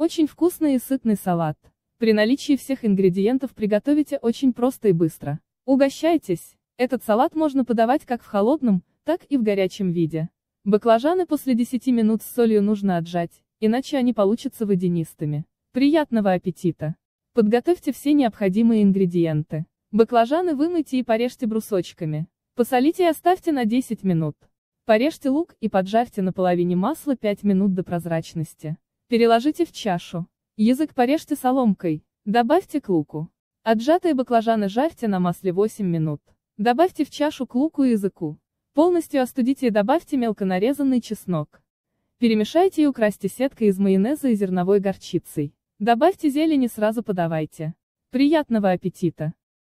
Очень вкусный и сытный салат. При наличии всех ингредиентов приготовите очень просто и быстро. Угощайтесь! Этот салат можно подавать как в холодном, так и в горячем виде. Баклажаны после 10 минут с солью нужно отжать, иначе они получатся водянистыми. Приятного аппетита! Подготовьте все необходимые ингредиенты. Баклажаны вымойте и порежьте брусочками. Посолите и оставьте на 10 минут. Порежьте лук и поджарьте на половине масла 5 минут до прозрачности. Переложите в чашу. Язык порежьте соломкой. Добавьте к луку. Отжатые баклажаны жарьте на масле 8 минут. Добавьте в чашу к луку и языку. Полностью остудите и добавьте мелко нарезанный чеснок. Перемешайте и украсьте сеткой из майонеза и зерновой горчицей. Добавьте зелень и сразу подавайте. Приятного аппетита!